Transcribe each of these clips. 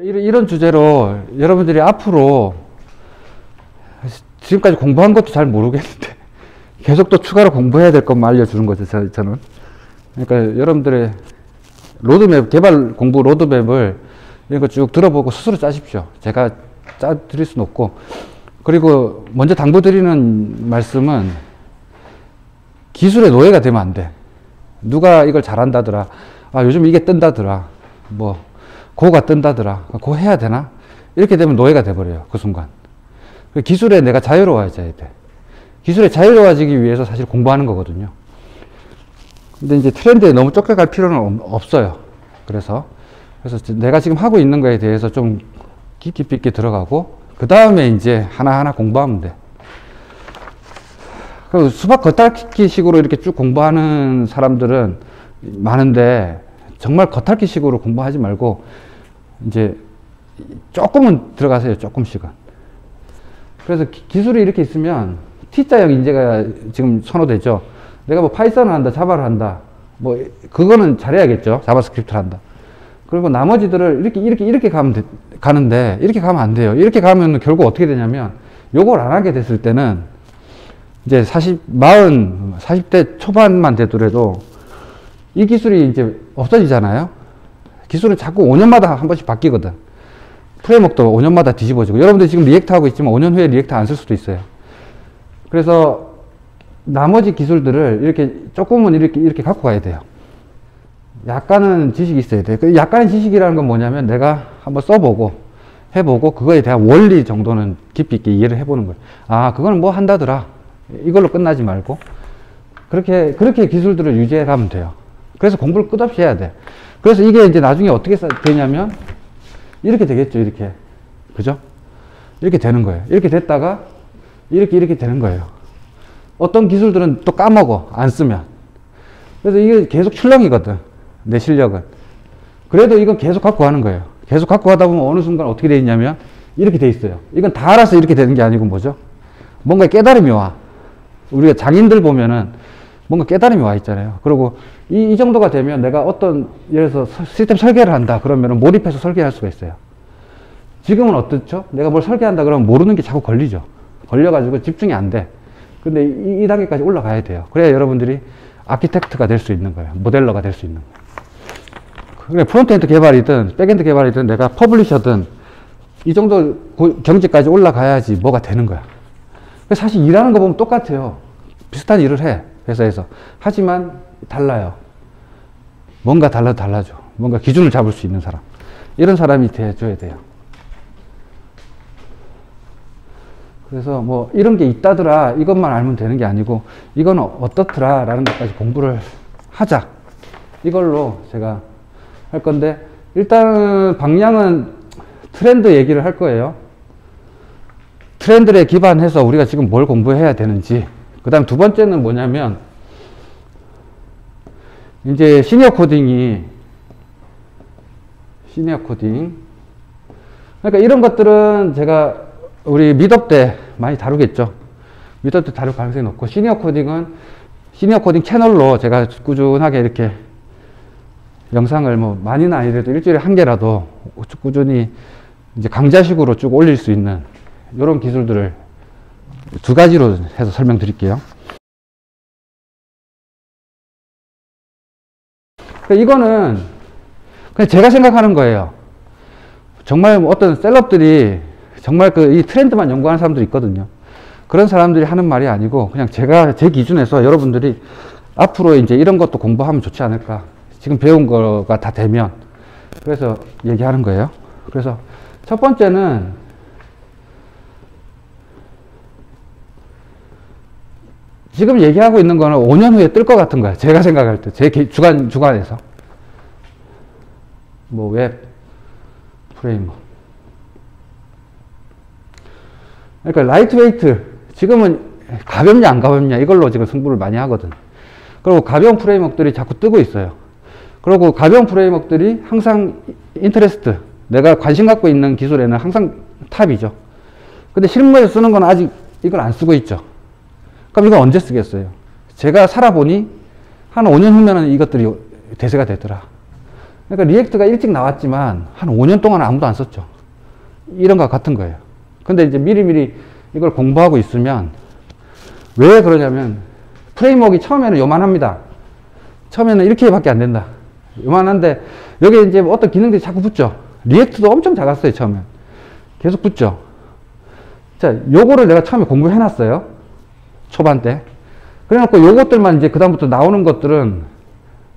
이런 주제로 여러분들이 앞으로 지금까지 공부한 것도 잘 모르겠는데 계속 또 추가로 공부해야 될 것만 알려주는 거죠, 저는. 그러니까 여러분들의 로드맵, 개발 공부 로드맵을 이런 거 쭉 들어보고 스스로 짜십시오. 제가 짜드릴 수는 없고. 그리고 먼저 당부드리는 말씀은 기술의 노예가 되면 안 돼. 누가 이걸 잘한다더라. 아, 요즘 이게 뜬다더라. 뭐, 고가 뜬다더라. 고 해야 되나? 이렇게 되면 노예가 돼버려요. 그 순간. 기술에 내가 자유로워져야 돼. 기술에 자유로워지기 위해서 사실 공부하는 거거든요. 근데 이제 트렌드에 너무 쫓겨갈 필요는 없어요. 그래서 내가 지금 하고 있는 거에 대해서 좀 깊이 들어가고, 그 다음에 이제 하나하나 공부하면 돼. 그 수박 겉핥기 식으로 이렇게 쭉 공부하는 사람들은 많은데, 정말 겉핥기 식으로 공부하지 말고, 이제 조금은 들어가세요. 조금씩은. 그래서 기술이 이렇게 있으면, T자형 인재가 지금 선호되죠. 내가 뭐 파이썬을 한다, 자바를 한다, 뭐, 그거는 잘해야겠죠. 자바스크립트를 한다. 그리고 나머지들을 이렇게 가면 가는데, 이렇게 가면 안 돼요. 이렇게 가면 결국 어떻게 되냐면, 요걸 안 하게 됐을 때는, 이제 40대 초반만 되더라도 이 기술이 이제 없어지잖아요. 기술은 자꾸 5년마다 한 번씩 바뀌거든. 프레임워크도 5년마다 뒤집어지고, 여러분들 지금 리액트 하고 있지만 5년 후에 리액트 안 쓸 수도 있어요. 그래서 나머지 기술들을 이렇게 조금은 이렇게 갖고 가야 돼요. 약간은 지식이 있어야 돼요. 그 약간의 지식이라는 건 뭐냐면, 내가 한번 써보고 해보고 그거에 대한 원리 정도는 깊이 있게 이해를 해보는 거예요. 아, 그거는 뭐 한다더라. 이걸로 끝나지 말고 그렇게 기술들을 유지해 가면 돼요. 그래서 공부를 끝없이 해야 돼. 그래서 이게 이제 나중에 어떻게 되냐면 이렇게 되겠죠. 이렇게. 그죠? 이렇게 되는 거예요. 이렇게 됐다가 이렇게 되는 거예요. 어떤 기술들은 또 까먹어. 안 쓰면. 그래서 이게 계속 출렁이거든. 내 실력은. 그래도 이건 계속 갖고 가는 거예요. 계속 갖고 가다 보면 어느 순간 어떻게 돼 있냐면 이렇게 돼 있어요. 이건 다 알아서 이렇게 되는 게 아니고 뭐죠? 뭔가 깨달음이 와. 우리가 장인들 보면은 뭔가 깨달음이 와 있잖아요. 그리고 이 정도가 되면 내가 어떤, 예를 들어서 시스템 설계를 한다 그러면은 몰입해서 설계할 수가 있어요. 지금은 어떻죠? 내가 뭘 설계한다 그러면 모르는 게 자꾸 걸리죠. 걸려가지고 집중이 안 돼. 근데 이 단계까지 올라가야 돼요. 그래야 여러분들이 아키텍트가 될 수 있는 거예요. 모델러가 될 수 있는 거예요. 그래, 프론트엔드 개발이든 백엔드 개발이든 내가 퍼블리셔든 이 정도 경지까지 올라가야지 뭐가 되는 거야. 사실 일하는 거 보면 똑같아요. 비슷한 일을 해, 회사에서. 하지만 달라요. 뭔가 달라져. 뭔가 기준을 잡을 수 있는 사람. 이런 사람이 돼줘야 돼요. 그래서 뭐 이런 게 있다더라 이것만 알면 되는 게 아니고, 이건 어떻더라 라는 것까지 공부를 하자. 이걸로 제가 할 건데, 일단은 방향은 트렌드 얘기를 할 거예요. 트렌드에 기반해서 우리가 지금 뭘 공부해야 되는지. 그 다음 두 번째는 뭐냐면, 이제 시니어 코딩. 그러니까 이런 것들은 제가 우리 밋업 때 많이 다루겠죠. 밋업 때 다룰 가능성이 높고, 시니어 코딩은 시니어 코딩 채널로 제가 꾸준하게 이렇게 영상을 뭐 많이는 아니더라도 일주일에 한 개라도 꾸준히 이제 강좌식으로 쭉 올릴 수 있는 이런 기술들을 두 가지로 해서 설명드릴게요. 이거는 그냥 제가 생각하는 거예요. 정말 어떤 셀럽들이 정말 이 트렌드만 연구하는 사람들이 있거든요. 그런 사람들이 하는 말이 아니고, 그냥 제가 제 기준에서 여러분들이 앞으로 이제 이런 것도 공부하면 좋지 않을까. 지금 배운 거가 다 되면. 그래서 얘기하는 거예요. 그래서 첫 번째는 지금 얘기하고 있는 거는 5년 후에 뜰 것 같은 거야. 제가 생각할 때. 제 주관에서. 뭐, 웹, 프레임워크. 그러니까, 라이트웨이트. 지금은 가볍냐, 안 가볍냐. 이걸로 지금 승부를 많이 하거든. 그리고 가벼운 프레임워크들이 자꾸 뜨고 있어요. 그리고 가벼운 프레임워크들이 항상 인터레스트. 내가 관심 갖고 있는 기술에는 항상 탑이죠. 근데 실무에서 쓰는 건 아직 이걸 안 쓰고 있죠. 그럼 이걸 언제 쓰겠어요? 제가 살아보니 한 5년 후면은 이것들이 대세가 되더라. 그러니까 리액트가 일찍 나왔지만 한 5년 동안 아무도 안 썼죠. 이런 것 같은 거예요. 근데 이제 미리미리 이걸 공부하고 있으면, 왜 그러냐면 프레임워크가 처음에는 요만합니다. 처음에는 1K밖에 안 된다. 요만한데 여기에 이제 어떤 기능들이 자꾸 붙죠. 리액트도 엄청 작았어요, 처음엔. 계속 붙죠. 자, 요거를 내가 처음에 공부해놨어요. 초반 때. 그래놓고 요것들만 이제 그다음부터 나오는 것들은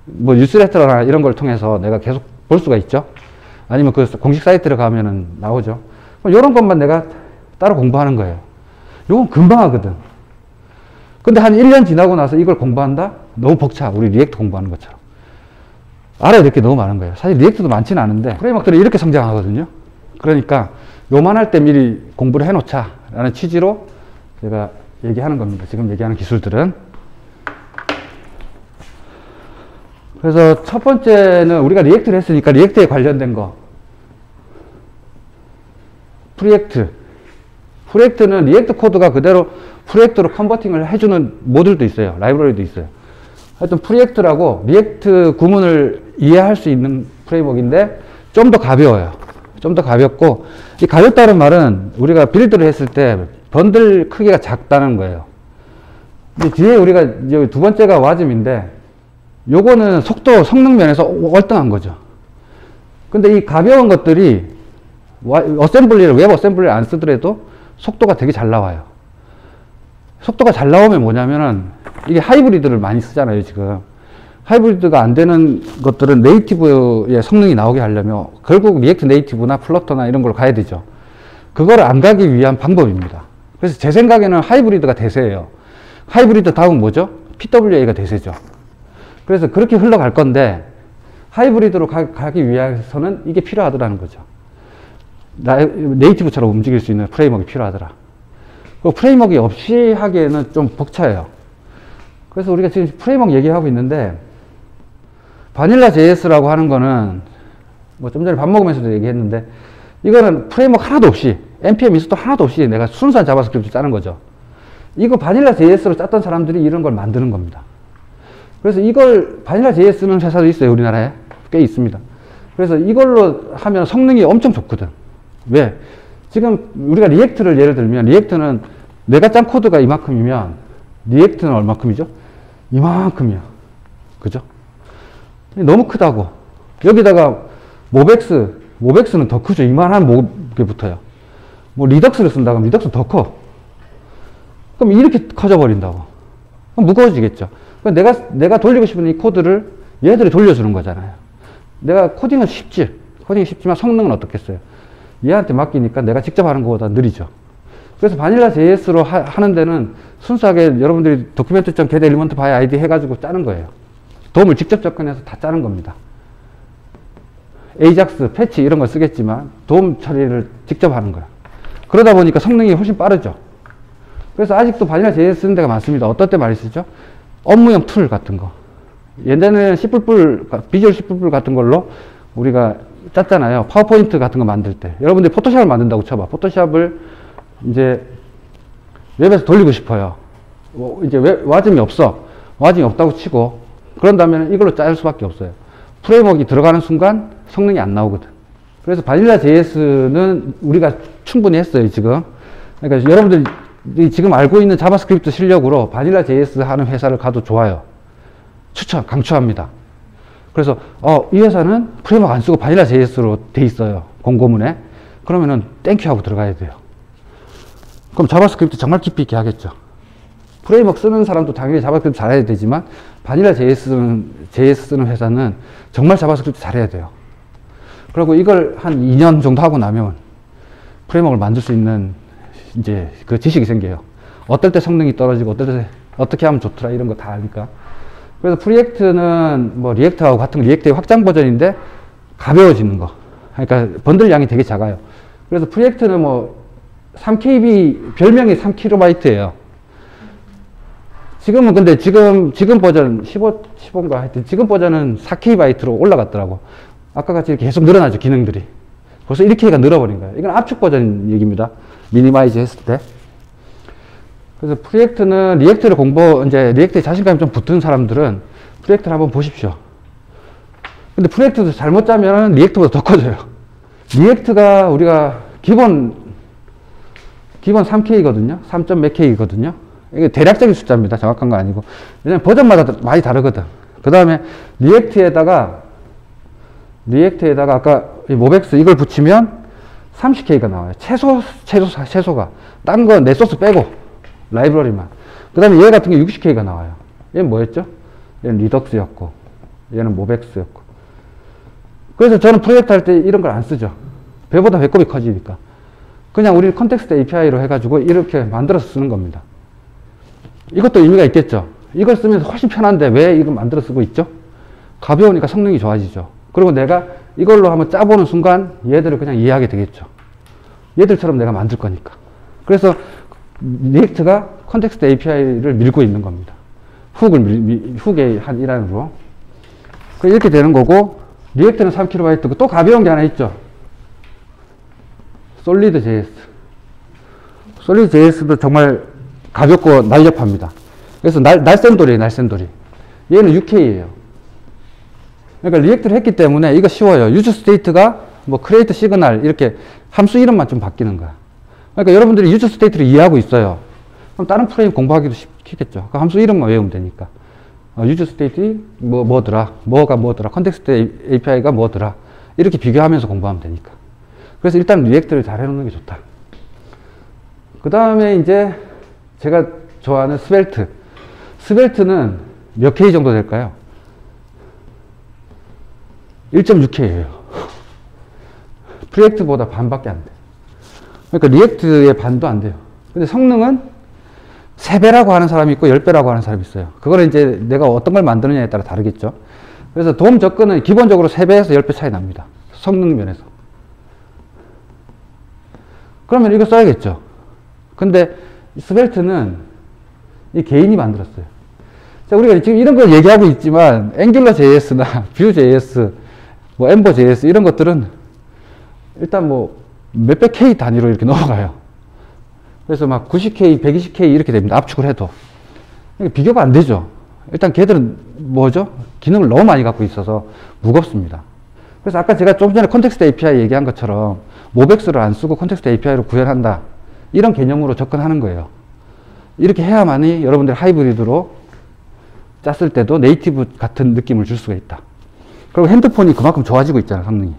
뭐 뉴스레터나 이런 걸 통해서 내가 계속 볼 수가 있죠. 아니면 그 공식 사이트를 가면은 나오죠. 요런 것만 내가 따로 공부하는 거예요. 요건 금방 하거든. 근데 한 1년 지나고 나서 이걸 공부한다? 너무 벅차. 우리 리액트 공부하는 것처럼. 알아야 될 게 너무 많은 거예요. 사실 리액트도 많지는 않은데 프레임워크들이 이렇게 성장하거든요. 그러니까 요만할 때 미리 공부를 해놓자 라는 취지로 제가 얘기하는 겁니다. 지금 얘기하는 기술들은. 그래서 첫 번째는 우리가 리액트를 했으니까 리액트에 관련된 거. 프리액트. 프리액트는 리액트 코드가 그대로 프리액트로 컨버팅을 해주는 모듈도 있어요. 라이브러리도 있어요. 하여튼 프리액트라고 리액트 구문을 이해할 수 있는 프레임워크인데 좀 더 가벼워요. 좀 더 가볍고, 이 가볍다는 말은 우리가 빌드를 했을 때 번들 크기가 작다는 거예요. 근데 뒤에 우리가 여기 두 번째가 와즘인데 요거는 속도, 성능 면에서 월등한 거죠. 근데 이 가벼운 것들이 어셈블리를, 웹 어셈블리를 안 쓰더라도 속도가 되게 잘 나와요. 속도가 잘 나오면 뭐냐면은, 이게 하이브리드를 많이 쓰잖아요, 지금. 하이브리드가 안 되는 것들은 네이티브의 성능이 나오게 하려면 결국 리액트 네이티브나 플러터나 이런 걸 가야 되죠. 그걸 안 가기 위한 방법입니다. 그래서 제 생각에는 하이브리드가 대세예요. 하이브리드 다음은 뭐죠? PWA가 대세죠. 그래서 그렇게 흘러갈 건데, 하이브리드로 가기 위해서는 이게 필요하더라는 거죠. 네이티브처럼 움직일 수 있는 프레임워크가 필요하더라. 그 프레임워크 없이 하기에는 좀 벅차요. 그래서 우리가 지금 프레임워크 얘기하고 있는데, 바닐라 JS라고 하는 거는, 뭐 좀 전에 밥 먹으면서도 얘기했는데, 이거는 프레임워크 하나도 없이, npm 인스톨 하나도 없이 내가 순수한 자바스크립트 짜는 거죠. 이거 바닐라 JS로 짰던 사람들이 이런 걸 만드는 겁니다. 그래서 이걸, 바닐라 JS는 회사도 있어요. 우리나라에. 꽤 있습니다. 그래서 이걸로 하면 성능이 엄청 좋거든. 왜? 지금 우리가 리액트를 예를 들면, 리액트는 내가 짠 코드가 이만큼이면, 리액트는 얼마큼이죠? 이만큼이야. 그죠? 너무 크다고. 여기다가 모백스는 더 크죠. 이만한 모게 붙어요. 뭐 리덕스를 쓴다 그러면 리덕스는 더 커. 그럼 이렇게 커져버린다고. 그럼 무거워지겠죠. 그럼 내가 돌리고 싶은 이 코드를 얘들이 돌려주는 거잖아요. 내가 코딩은 쉽지. 코딩이 쉽지만 성능은 어떻겠어요? 얘한테 맡기니까 내가 직접 하는 것보다 느리죠. 그래서 바닐라 JS로 하는 데는 순수하게 여러분들이 document.get element by id 해가지고 짜는 거예요. 돔을 직접 접근해서 다 짜는 겁니다. AJAX, 패치 이런 걸 쓰겠지만 돔 처리를 직접 하는 거예요. 그러다 보니까 성능이 훨씬 빠르죠. 그래서 아직도 바닐라 JS 쓰는 데가 많습니다. 어떨 때 많이 쓰죠? 업무용 툴 같은 거. 예전에는 C++, 비주얼 C++ 같은 걸로 우리가 짰잖아요. 파워포인트 같은 거 만들 때. 여러분들이 포토샵을 만든다고 쳐봐. 포토샵을 이제 웹에서 돌리고 싶어요. 이제 와즘이 없어. 와즘이 없다고 치고, 그런다면 이걸로 짤 수밖에 없어요. 프레임워크가 들어가는 순간 성능이 안 나오거든. 그래서 바닐라 JS는 우리가 충분히 했어요, 지금. 그러니까 여러분들이 지금 알고 있는 자바스크립트 실력으로 바닐라 JS 하는 회사를 가도 좋아요. 추천, 강추합니다. 그래서 이 회사는 프레임워크 안 쓰고 바닐라 JS로 돼 있어요, 공고문에. 그러면은 땡큐 하고 들어가야 돼요. 그럼 자바스크립트 정말 깊이 있게 하겠죠. 프레임워크 쓰는 사람도 당연히 자바스크립트 잘해야 되지만, 바닐라 JS 쓰는 회사는 정말 자바스크립트 잘해야 돼요. 그리고 이걸 한 2년 정도 하고 나면 프레임워크를 만들 수 있는 이제 그 지식이 생겨요. 어떨 때 성능이 떨어지고, 어떨 때 어떻게 하면 좋더라, 이런 거 다 아니까. 그래서 프리액트는 뭐 리액트하고 같은 리액트의 확장 버전인데 가벼워지는 거. 그러니까 번들 양이 되게 작아요. 그래서 프리액트는 뭐 3KB, 별명이 3KB예요. 지금은 근데 지금 버전 15인가 하여튼 지금 버전은 4KB로 올라갔더라고. 아까 같이 계속 늘어나죠, 기능들이. 벌써 1K가 늘어버린 거예요. 이건 압축 버전 얘기입니다. 미니마이즈 했을 때. 그래서 프리액트는 리액트를 이제 리액트에 자신감이 좀 붙은 사람들은 프리액트를 한번 보십시오. 근데 프로젝트도 잘못 짜면 리액트보다 더 커져요. 리액트가 우리가 기본 3K거든요. 3.몇 K거든요. 이게 대략적인 숫자입니다. 정확한 거 아니고. 왜냐면 버전마다 많이 다르거든. 그 다음에 리액트에다가 아까 이 모벡스 이걸 붙이면 30K가 나와요. 최소가. 딴 건 내 소스 빼고. 라이브러리만. 그 다음에 얘 같은 게 60K가 나와요. 얘는 뭐였죠? 얘는 리덕스였고. 얘는 모벡스였고. 그래서 저는 프로젝트 할 때 이런 걸 안 쓰죠. 배보다 배꼽이 커지니까. 그냥 우리 컨텍스트 API로 해가지고 이렇게 만들어서 쓰는 겁니다. 이것도 의미가 있겠죠. 이걸 쓰면서 훨씬 편한데 왜 이걸 만들어 쓰고 있죠? 가벼우니까 성능이 좋아지죠. 그리고 내가 이걸로 한번 짜보는 순간 얘들을 그냥 이해하게 되겠죠. 얘들처럼 내가 만들 거니까. 그래서 리액트가 컨텍스트 API를 밀고 있는 겁니다. 훅의 한 일환으로. 이렇게 되는 거고, 리액트는 3kB고 또 가벼운 게 하나 있죠. SolidJS. SolidJS도 정말 가볍고 날렵합니다. 그래서 날쌘돌이에요, 날쌘돌이. 얘는 6K예요. 그러니까 리액트를 했기 때문에 이거 쉬워요. 유즈 스테이트가 뭐 크리에이트 시그널 이렇게 함수 이름만 좀 바뀌는 거야. 그러니까 여러분들이 유즈 스테이트를 이해하고 있어요. 그럼 다른 프레임 공부하기도 쉽겠죠. 그 함수 이름만 외우면 되니까. 유즈 스테이트 뭐가 뭐더라, 컨텍스트 API가 뭐더라, 이렇게 비교하면서 공부하면 되니까. 그래서 일단 리액트를 잘 해놓는 게 좋다. 그 다음에 이제 제가 좋아하는 스벨트. 스벨트는 몇 K 정도 될까요? 1.6K예요. 프리액트보다 반밖에 안 돼. 그러니까 리액트의 반도 안 돼요. 근데 성능은 3배라고 하는 사람이 있고 10배라고 하는 사람이 있어요. 그거는 이제 내가 어떤 걸 만드느냐에 따라 다르겠죠. 그래서 도움 접근은 기본적으로 3배에서 10배 차이 납니다. 성능 면에서. 그러면 이거 써야겠죠. 근데 스벨트는 이 개인이 만들었어요. 자, 우리가 지금 이런 걸 얘기하고 있지만 앵귤러JS나 뷰JS, 뭐 엠버JS 이런 것들은 일단 뭐 몇백 K 단위로 이렇게 넘어가요. 그래서 막 90K, 120K 이렇게 됩니다. 압축을 해도. 비교가 안 되죠. 일단 걔들은 뭐죠? 기능을 너무 많이 갖고 있어서 무겁습니다. 그래서 아까 제가 조금 전에 컨텍스트 API 얘기한 것처럼 모벡스를 안 쓰고 컨텍스트 API로 구현한다. 이런 개념으로 접근하는 거예요. 이렇게 해야만이 여러분들 하이브리드로 짰을 때도 네이티브 같은 느낌을 줄 수가 있다. 그리고 핸드폰이 그만큼 좋아지고 있잖아요, 성능이.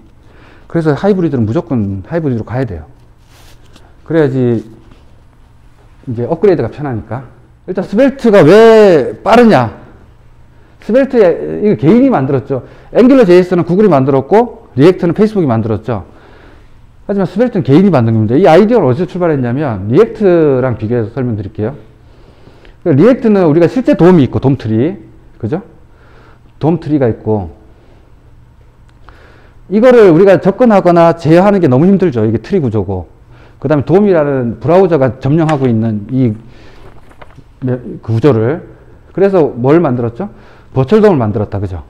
그래서 하이브리드는 무조건 하이브리드로 가야 돼요. 그래야지 이제 업그레이드가 편하니까. 일단 스벨트가 왜 빠르냐? 스벨트에 이거 개인이 만들었죠. 앵귤러JS는 구글이 만들었고 리액트는 페이스북이 만들었죠. 하지만 스벨트는 개인이 만든 겁니다. 이 아이디어를 어디서 출발했냐면 리액트랑 비교해서 설명드릴게요. 리액트는 우리가 실제 돔이 있고 돔트리, 그죠? 돔트리가 있고 이거를 우리가 접근하거나 제어하는 게 너무 힘들죠. 이게 트리 구조고. 그 다음에 돔이라는 브라우저가 점령하고 있는 이 구조를. 그래서 뭘 만들었죠? 버철돔을 만들었다, 그죠?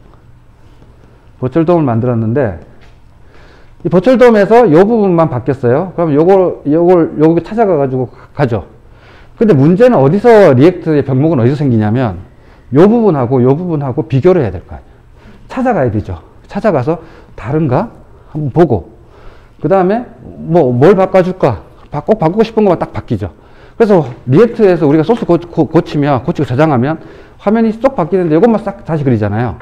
버철돔을 만들었는데 이 버철돔에서 요 부분만 바뀌었어요. 그럼 요걸 찾아가가지고 가죠. 근데 문제는 어디서, 리액트의 병목은 어디서 생기냐면 요 부분하고 요 부분하고 비교를 해야 될 거 아니에요. 찾아가야 되죠. 찾아가서 다른가 한번 보고. 그 다음에 뭘 바꿔줄까? 꼭 바꾸고 싶은 것만 딱 바뀌죠. 그래서 리액트에서 우리가 소스 고치고 저장하면 화면이 쏙 바뀌는데 이것만 싹 다시 그리잖아요.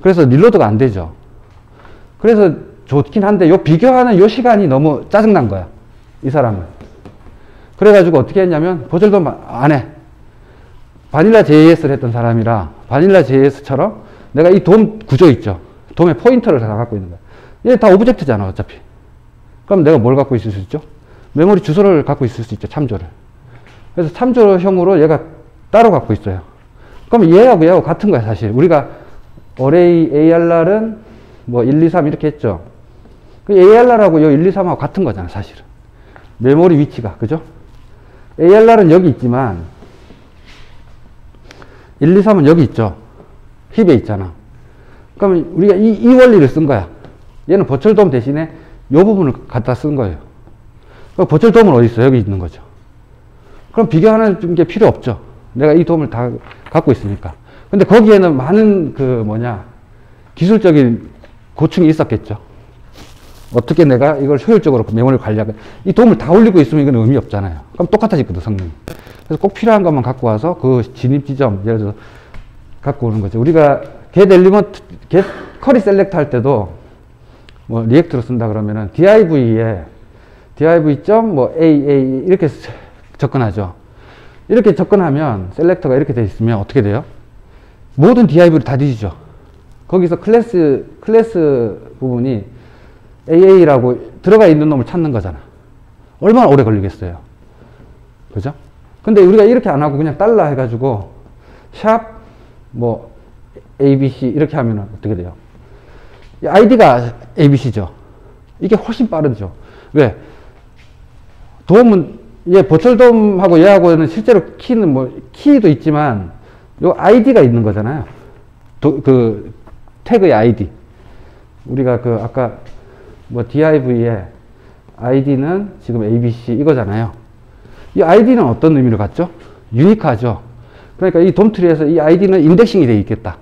그래서 릴로드가 안 되죠. 그래서 좋긴 한데 요 비교하는 요 시간이 너무 짜증난 거야, 이 사람은. 그래가지고 어떻게 했냐면 버즐도 안 해. 바닐라 JS를 했던 사람이라 바닐라 JS처럼 내가 이 돔 구조 있죠. 돔의 포인터를 다 갖고 있는 거야. 얘 다 오브젝트잖아, 어차피. 그럼 내가 뭘 갖고 있을 수 있죠? 메모리 주소를 갖고 있을 수 있죠, 참조를. 그래서 참조형으로 얘가 따로 갖고 있어요. 그럼 얘하고 같은 거야, 사실. 우리가 어레이 AR은 뭐 1, 2, 3 이렇게 했죠. AR하고 요 1, 2, 3하고 같은 거잖아, 사실은. 메모리 위치가, 그죠? AR은 여기 있지만 1, 2, 3은 여기 있죠. 힙에 있잖아. 그럼 우리가 이 원리를 쓴 거야. 얘는 버철돔 대신에 요 부분을 갖다 쓴 거예요. 버철 돔은 어디 있어요? 여기 있는 거죠. 그럼 비교하는 게 필요 없죠. 내가 이 돔을 다 갖고 있으니까. 근데 거기에는 많은 기술적인 고충이 있었겠죠. 어떻게 내가 이걸 효율적으로 메모를 관리할까. 이 도움을 다 올리고 있으면 이건 의미 없잖아요. 그럼 똑같아지거든, 성능이. 그래서 꼭 필요한 것만 갖고 와서 그 진입 지점, 예를 들어서 갖고 오는 거죠. 우리가 get element, get query select 할 때도 뭐 리액트로 쓴다 그러면은 div에 div.aa 이렇게 접근하죠. 이렇게 접근하면 셀렉터가 이렇게 돼 있으면 어떻게 돼요? 모든 div를 다 뒤지죠. 거기서 클래스 부분이 AA라고 들어가 있는 놈을 찾는 거잖아. 얼마나 오래 걸리겠어요. 그죠? 근데 우리가 이렇게 안 하고 그냥 달러 해가지고 샵 뭐 ABC 이렇게 하면 어떻게 돼요? 아이디가 ABC죠. 이게 훨씬 빠르죠. 왜? 도움은 얘 버츄얼 돔하고 얘하고는 실제로 키는 뭐 키도 있지만 요 아이디가 있는 거잖아요. 그 태그의 아이디. 우리가 그 아까 뭐 div의 아이디는 지금 abc 이거잖아요. 이 아이디는 어떤 의미를 갖죠? 유니크하죠. 그러니까 이 돔트리에서 이 아이디는 인덱싱이 되어 있겠다.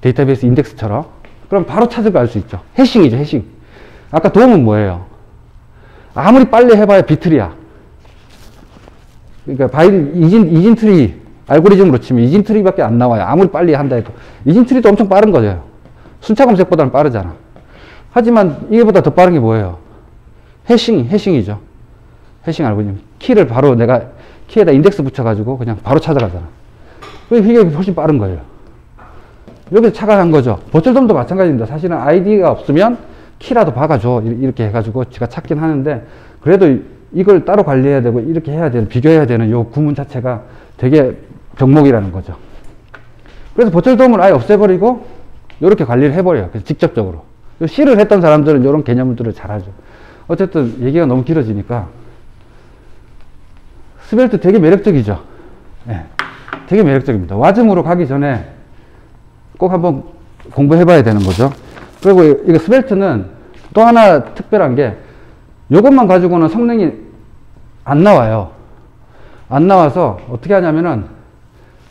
데이터베이스 인덱스처럼. 그럼 바로 찾을 알 수 있죠. 해싱이죠, 해싱. 아까 돔은 뭐예요? 아무리 빨리 해봐야 비트리야. 그러니까 이진트리 알고리즘으로 치면 이진트리밖에 안 나와요. 아무리 빨리 한다 해도 이진트리도 엄청 빠른 거죠. 순차 검색보다는 빠르잖아. 하지만 이거보다 더 빠른 게 뭐예요? 해싱이죠. 해싱 알고리즘. 키를 바로 내가 키에다 인덱스 붙여가지고 그냥 바로 찾아가잖아. 이게 훨씬 빠른 거예요. 여기서 착안한 거죠. 버츄얼돔도 마찬가지입니다. 사실은 아이디가 없으면 키라도 박아줘 이렇게 해가지고 제가 찾긴 하는데 그래도 이걸 따로 관리해야 되고 이렇게 해야 되는, 비교해야 되는 요 구문 자체가 되게 병목이라는 거죠. 그래서 버츄얼 돔을 아예 없애버리고 이렇게 관리를 해버려요. 그래서 직접적으로. 요 C를 했던 사람들은 이런 개념들을 잘 하죠. 어쨌든 얘기가 너무 길어지니까 스벨트 되게 매력적이죠. 네, 되게 매력적입니다. 와즘으로 가기 전에 꼭 한번 공부해봐야 되는 거죠. 그리고 이거 스벨트는 또 하나 특별한 게 요것만 가지고는 성능이 안 나와요. 안 나와서 어떻게 하냐면은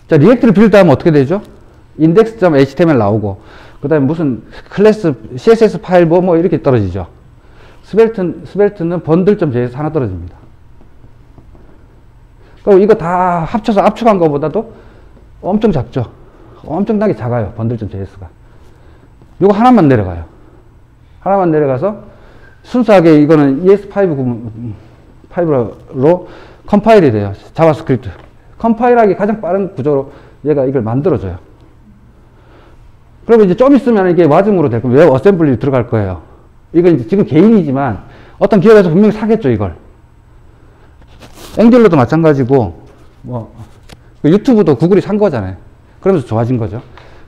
자 리액트를 빌드하면 어떻게 되죠? index.html 나오고 그 다음에 무슨 클래스 css 파일 뭐 이렇게 떨어지죠. 스벨트는 번들.js 하나 떨어집니다. 그리고 이거 다 합쳐서 압축한 것보다도 엄청 작죠. 엄청나게 작아요. 번들.js가 요거 하나만 내려가요. 하나만 내려가서 순수하게 이거는 ES5로 컴파일이 돼요. 자바스크립트. 컴파일하기 가장 빠른 구조로 얘가 이걸 만들어줘요. 그러면 이제 좀 있으면 이게 와즘으로 될 거예요. 웹 어셈블리 들어갈 거예요. 이건 이제 지금 개인이지만 어떤 기업에서 분명히 사겠죠, 이걸. 앵귤러도 마찬가지고, 뭐, 유튜브도 구글이 산 거잖아요. 그러면서 좋아진 거죠.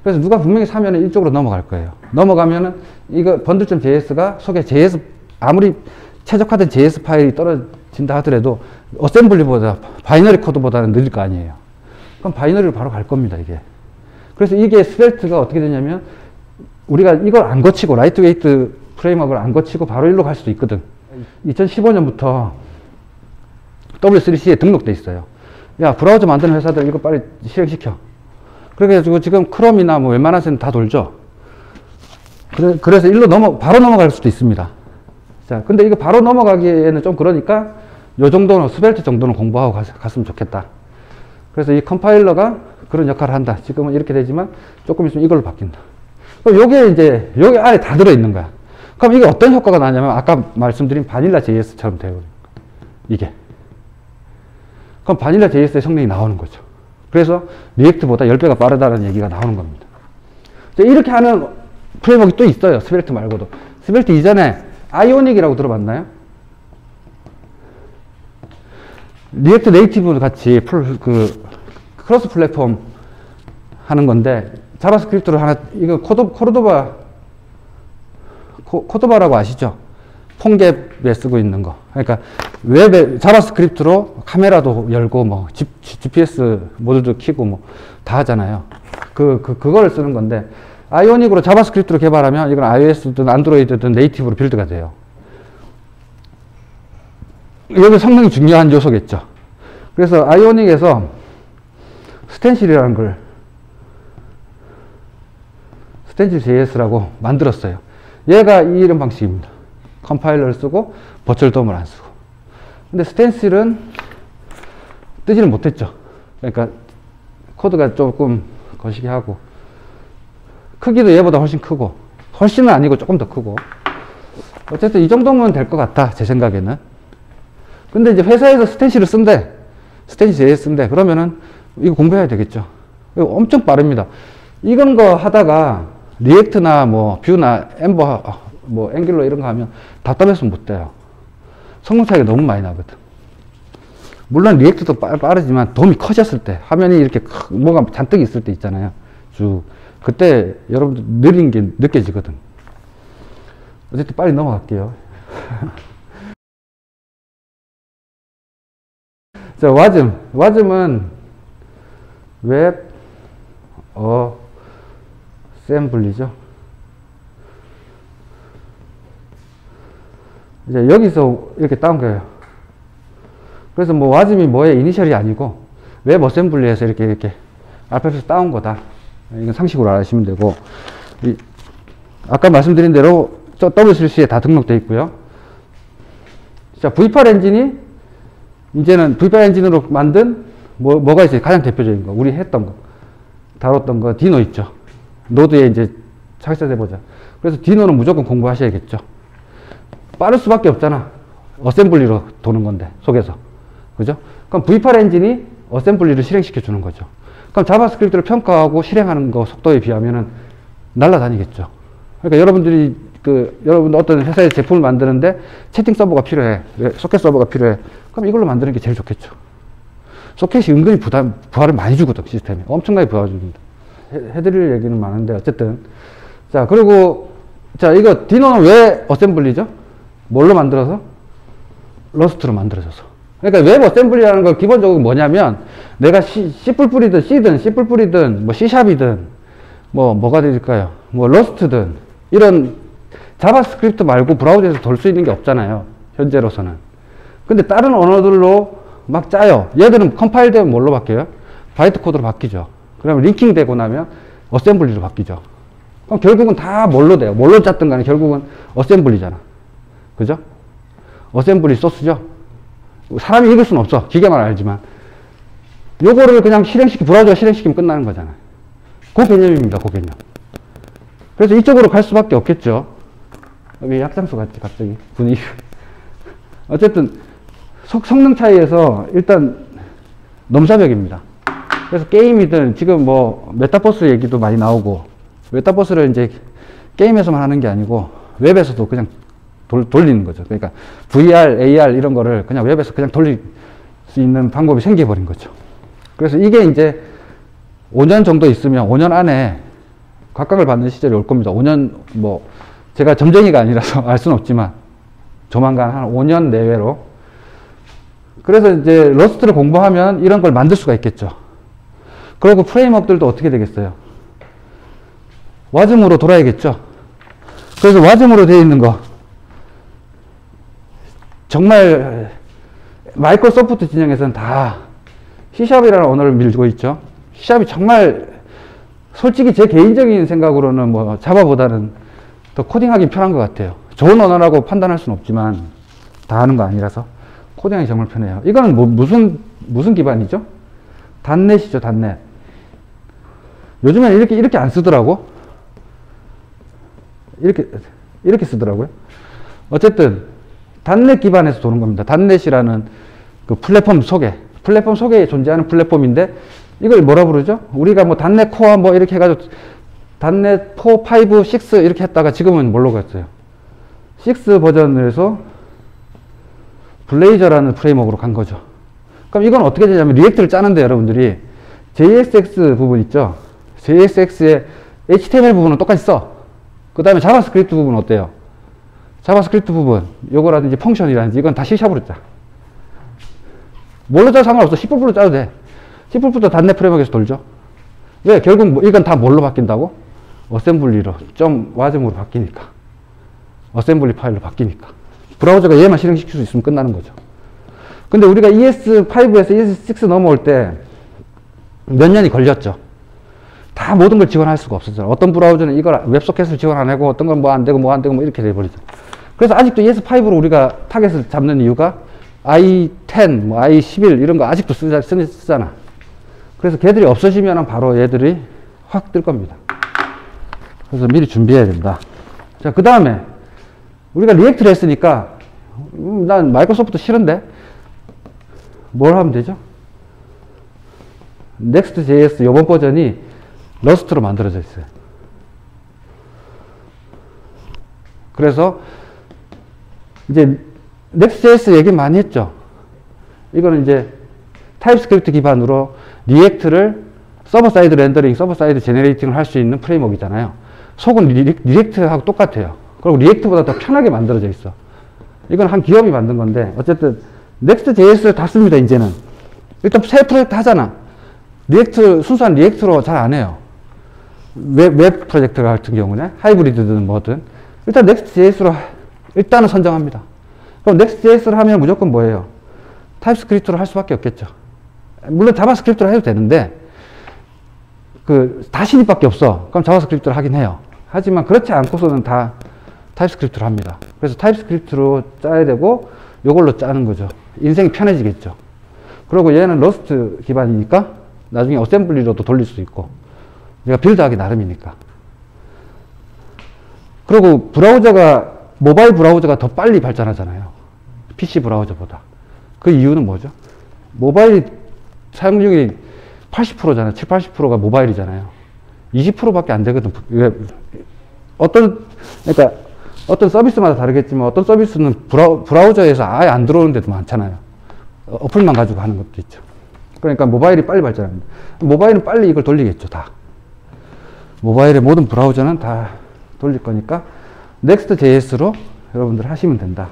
그래서 누가 분명히 사면 이쪽으로 넘어갈 거예요. 넘어가면은 이거 번들.js가 속에 JS 아무리 최적화된 JS 파일이 떨어진다 하더라도 어셈블리보다 바이너리 코드보다는 느릴 거 아니에요. 그럼 바이너리로 바로 갈 겁니다, 이게. 그래서 이게 스벨트가 어떻게 되냐면 우리가 이걸 안 거치고 라이트웨이트 프레임워크를 안 거치고 바로 일로 갈 수도 있거든. 2015년부터 W3C에 등록돼 있어요. 야, 브라우저 만드는 회사들 이거 빨리 실행시켜. 그래가지고 지금 크롬이나 뭐 웬만한 데는 다 돌죠. 그래서 일로 바로 넘어갈 수도 있습니다. 자, 근데 이거 바로 넘어가기에는 좀 그러니까 요 정도는, 스벨트 정도는 공부하고 갔으면 좋겠다. 그래서 이 컴파일러가 그런 역할을 한다. 지금은 이렇게 되지만 조금 있으면 이걸로 바뀐다. 그럼 요게 이제, 요게 안에 다 들어있는 거야. 그럼 이게 어떤 효과가 나냐면 아까 말씀드린 바닐라 JS처럼 되어버린 거야. 이게. 그럼 바닐라 JS의 성능이 나오는 거죠. 그래서 리액트보다 10배가 빠르다는 얘기가 나오는 겁니다. 이렇게 하는 프레임워크가 또 있어요. 스벨트 말고도. 스벨트 이전에 아이오닉이라고 들어봤나요? 리액트 네이티브 같이 크로스 플랫폼 하는 건데 자바스크립트로 하나, 이거 코르도바라고 아시죠? 폰갭에 쓰고 있는 거. 그러니까 웹에 자바스크립트로 카메라도 열고 뭐 GPS 모드도 켜고 뭐 다 하잖아요. 그거를 쓰는 건데 아이오닉으로 자바스크립트로 개발하면 이건 iOS든 안드로이드든 네이티브로 빌드가 돼요. 여기 성능이 중요한 요소겠죠. 그래서 아이오닉에서 스텐실이라는 걸 스텐실.js라고 만들었어요. 얘가 이 이런 방식입니다. 컴파일러를 쓰고 버츄얼 돔을 안 쓰고. 근데 스탠실은 뜨지를 못했죠. 그러니까 코드가 조금 거시기 하고, 크기도 얘보다 훨씬 크고, 훨씬은 아니고 조금 더 크고, 어쨌든 이 정도면 될 것 같아, 제 생각에는. 근데 이제 회사에서 스탠실을 쓴대, 스탠실 JS 쓴대. 그러면은 이거 공부해야 되겠죠. 이거 엄청 빠릅니다. 이런 거 하다가 리액트나 뭐 뷰나 엠버 뭐 앵글러 이런 거 하면 답답해서 못 돼요. 성능 차이가 너무 많이 나거든. 물론 리액트도 빠르지만 돔이 커졌을 때, 화면이 이렇게 뭐가 잔뜩 있을 때 있잖아요, 쭉. 그때 여러분들 느린 게 느껴지거든. 어쨌든 빨리 넘어갈게요. 자, WASM. WASM은 웹 어셈블리죠. 이제 여기서 이렇게 따온 거예요. 그래서 뭐 WASM이 뭐의 이니셜이 아니고 웹 어셈블리에서 이렇게 알파벳에서 따온 거다. 이건 상식으로 아시면 되고, 아까 말씀드린 대로 WCC에 다 등록되어 있고요. 자, V8 엔진이 이제는 V8 엔진으로 만든 뭐가 있어요? 가장 대표적인 거, 우리 했던 거, 다뤘던 거, 디노 있죠. 노드에 이제 착사해보자. 그래서 디노는 무조건 공부하셔야겠죠. 빠를 수밖에 없잖아, 어셈블리로 도는 건데, 속에서. 그죠? 그럼 V8 엔진이 어셈블리를 실행시켜 주는 거죠. 그럼 자바스크립트를 평가하고 실행하는 거 속도에 비하면은 날아다니겠죠. 그러니까 여러분들이 여러분들 어떤 회사의 제품을 만드는데 채팅 서버가 필요해, 소켓 서버가 필요해. 그럼 이걸로 만드는 게 제일 좋겠죠. 소켓이 은근히 부하를 많이 주거든, 시스템이. 엄청나게 부하 줍니다. 해드릴 얘기는 많은데, 어쨌든. 자, 그리고, 자, 이거, 디노는 왜 어셈블리죠? 뭘로 만들어서? 러스트로 만들어져서. 그러니까 웹 어셈블리라는 건 기본적으로 뭐냐면, 내가 C++이든, 뭐 C샵이든, 뭐가 될까요? 뭐 러스트든, 이런 자바스크립트 말고 브라우저에서 돌 수 있는 게 없잖아요, 현재로서는. 근데 다른 언어들로 막 짜요. 얘들은 컴파일 되면 뭘로 바뀌어요? 바이트 코드로 바뀌죠. 그러면 링킹 되고 나면 어셈블리로 바뀌죠. 그럼 결국은 다 뭘로 돼요? 뭘로 짰든 간에 결국은 어셈블리잖아. 그죠? 어셈블리 소스죠? 사람이 읽을 수는 없어, 기계만 알지만. 요거를 그냥 브라우저가 실행시키면 끝나는 거잖아요. 그 개념입니다, 그 개념. 그래서 이쪽으로 갈 수밖에 없겠죠. 왜 약장수 같지, 갑자기 분위기. 어쨌든 성능 차이에서 일단 넘사벽입니다. 그래서 게임이든, 지금 뭐 메타버스 얘기도 많이 나오고, 메타버스를 이제 게임에서만 하는 게 아니고 웹에서도 그냥 돌리는 거죠. 그러니까 VR, AR 이런 거를 그냥 웹에서 그냥 돌릴 수 있는 방법이 생겨버린 거죠. 그래서 이게 이제 5년 정도 있으면, 5년 안에 각광을 받는 시절이 올 겁니다. 5년, 뭐 제가 점쟁이가 아니라서 알 수는 없지만 조만간 한 5년 내외로. 그래서 이제 러스트를 공부하면 이런 걸 만들 수가 있겠죠. 그리고 프레임업들도 어떻게 되겠어요? 와즘으로 돌아야겠죠. 그래서 와즘으로 되어 있는 거, 정말 마이크로소프트 진영에서는 다 C샵이라는 언어를 밀고 있죠. C샵이 정말, 솔직히 제 개인적인 생각으로는 뭐 자바보다는 더 코딩하기 편한 것 같아요. 좋은 언어라고 판단할 수는 없지만 다 하는 거 아니라서 코딩하기 정말 편해요. 이거는 무슨 기반이죠? 단넷이죠, 단넷. 요즘엔 이렇게 안 쓰더라고. 이렇게 쓰더라고요. 어쨌든 단넷 기반에서 도는 겁니다. 단넷이라는 그 플랫폼 속에 존재하는 플랫폼인데, 이걸 뭐라 부르죠? 우리가 뭐 단넷 코어 뭐 이렇게 해가지고 단넷 4, 5, 6 이렇게 했다가 지금은 뭘로 갔어요? 6 버전에서 블레이저라는 프레임워크로 간 거죠. 그럼 이건 어떻게 되냐면, 리액트를 짜는데 여러분들이 JSX 부분 있죠? JSX의 HTML 부분은 똑같이 써. 그 다음에 자바스크립트 부분 어때요? 자바스크립트 부분, 요거라든지 펑션이라든지, 이건 다 C샵으로 짜. 뭘로 짜도 상관없어. C++로 짜도 돼. C++도 단내 프레임워크에서 돌죠. 왜? 결국 이건 다 뭘로 바뀐다고? 어셈블리로, .wasm으로 바뀌니까. 어셈블리 파일로 바뀌니까. 브라우저가 얘만 실행시킬 수 있으면 끝나는 거죠. 근데 우리가 ES5에서 ES6 넘어올 때 몇 년이 걸렸죠. 다 모든 걸 지원할 수가 없었잖아요. 어떤 브라우저는 이걸 웹소켓을 지원 안 하고, 어떤 건 뭐 안 되고, 뭐 안 되고, 뭐 이렇게 돼버리죠. 그래서 아직도 ES5로 우리가 타겟을 잡는 이유가 i10, 뭐 i11 이런 거 아직도 쓰잖아. 그래서 걔들이 없어지면 바로 얘들이 확 뜰 겁니다. 그래서 미리 준비해야 된다. 자, 그 다음에 우리가 리액트를 했으니까 난 마이크로소프트 싫은데 뭘 하면 되죠? Next.js 요번 버전이 러스트로 만들어져 있어요. 그래서 이제 Next.js 얘기 많이 했죠. 이거는 이제 타입스크립트 기반으로 리액트를 서버사이드 렌더링, 서버사이드 제네레이팅을 할 수 있는 프레임워크잖아요. 속은 리액트하고 똑같아요. 그리고 리액트보다 더 편하게 만들어져 있어. 이건 한 기업이 만든 건데, 어쨌든 Next.js를 다 씁니다. 이제는 일단 새 프로젝트 하잖아. 리액트, 순수한 리액트로 잘 안 해요. 웹 프로젝트 같은 경우는 하이브리드든 뭐든 일단 Next.js로 일단은 선정합니다. 그럼 Next.js를 하면 무조건 뭐예요? 타입스크립트로 할 수밖에 없겠죠. 물론 자바스크립트로 해도 되는데 그 다신입밖에 없어. 그럼 자바스크립트를 하긴 해요. 하지만 그렇지 않고서는 다 타입스크립트로 합니다. 그래서 타입스크립트로 짜야 되고 요걸로 짜는 거죠. 인생이 편해지겠죠. 그리고 얘는 러스트 기반이니까 나중에 어셈블리로도 돌릴 수 있고 내가 빌드하기 나름이니까. 그리고 브라우저가 모바일 브라우저가 더 빨리 발전하잖아요. PC 브라우저보다. 그 이유는 뭐죠? 모바일 사용률이 80%잖아요. 70, 80%가 모바일이잖아요. 20%밖에 안 되거든. 그러니까 어떤 서비스마다 다르겠지만 어떤 서비스는 브라우저에서 아예 안 들어오는 데도 많잖아요. 어플만 가지고 하는 것도 있죠. 그러니까 모바일이 빨리 발전합니다. 모바일은 빨리 이걸 돌리겠죠. 다 모바일의 모든 브라우저는 다 돌릴 거니까 Next.js로 여러분들 하시면 된다.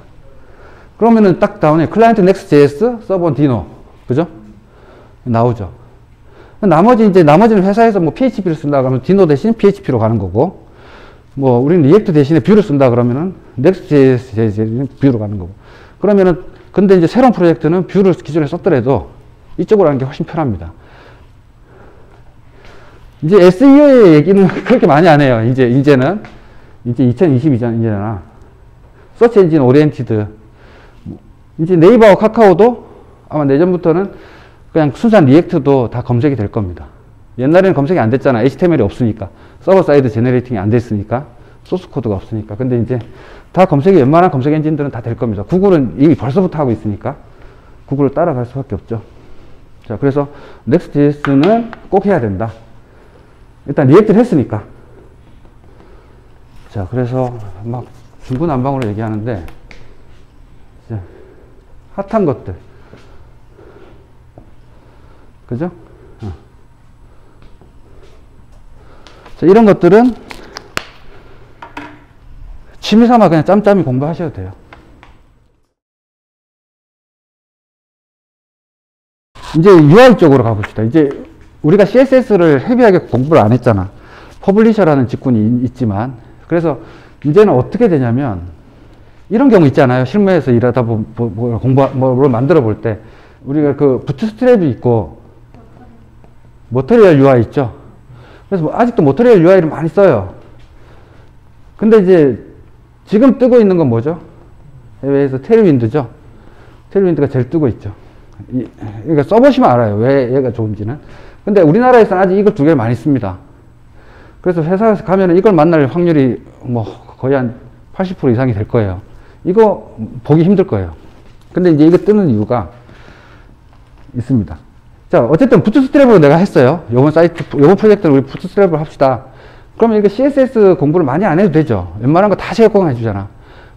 그러면은 딱 다운에 클라이언트 Next.js, 서버는 디노, 그죠? 나오죠. 나머지는 회사에서 뭐 PHP를 쓴다 그러면 디노 대신 PHP로 가는 거고, 뭐 우리는 리액트 대신에 뷰를 쓴다 그러면은 Next.js는 뷰로 가는 거고. 그러면은 근데 이제 새로운 프로젝트는 뷰를 기존에 썼더라도 이쪽으로 하는 게 훨씬 편합니다. 이제 SEO의 얘기는 그렇게 많이 안 해요. 이제는 2022년이잖아. 서치 엔진 오리엔티드. 이제 네이버와 카카오도 아마 내년부터는 그냥 순수한 리액트도 다 검색이 될 겁니다. 옛날에는 검색이 안 됐잖아. HTML이 없으니까. 서버 사이드 제네레이팅이 안 됐으니까. 소스 코드가 없으니까. 근데 이제 다 검색이 웬만한 검색 엔진들은 다 될 겁니다. 구글은 이미 벌써부터 하고 있으니까 구글을 따라갈 수밖에 없죠. 자, 그래서 Next.js는 꼭 해야 된다. 일단 리액트를 했으니까. 자, 그래서 막 중구난방으로 얘기하는데 이제 핫한 것들, 그죠? 자, 이런 것들은 취미삼아 그냥 짬짬이 공부하셔도 돼요. 이제 UI 쪽으로 가봅시다. 이제 우리가 CSS를 헤비하게 공부를 안 했잖아. 퍼블리셔라는 직군이 있지만, 그래서 이제는 어떻게 되냐면 이런 경우 있잖아요. 실무에서 일하다 뭘 만들어 볼 때 우리가 그 부트스트랩이 있고 모터리얼 UI 있죠. 그래서 아직도 모터리얼 UI를 많이 써요. 근데 이제 지금 뜨고 있는 건 뭐죠? 해외에서 테일윈드죠. 테일윈드가 제일 뜨고 있죠. 그러니까 써보시면 알아요. 왜 얘가 좋은지는. 근데 우리나라에서는 아직 이걸 두 개를 많이 씁니다. 그래서 회사에서 가면은 이걸 만날 확률이 뭐 거의 한 80% 이상이 될 거예요. 이거 보기 힘들 거예요. 근데 이제 이거 뜨는 이유가 있습니다. 자, 어쨌든 부트스트랩으로 내가 했어요. 요번 프로젝트는 우리 부트스트랩으로 합시다. 그러면 이게 CSS 공부를 많이 안 해도 되죠. 웬만한 거 다 제공해 주잖아.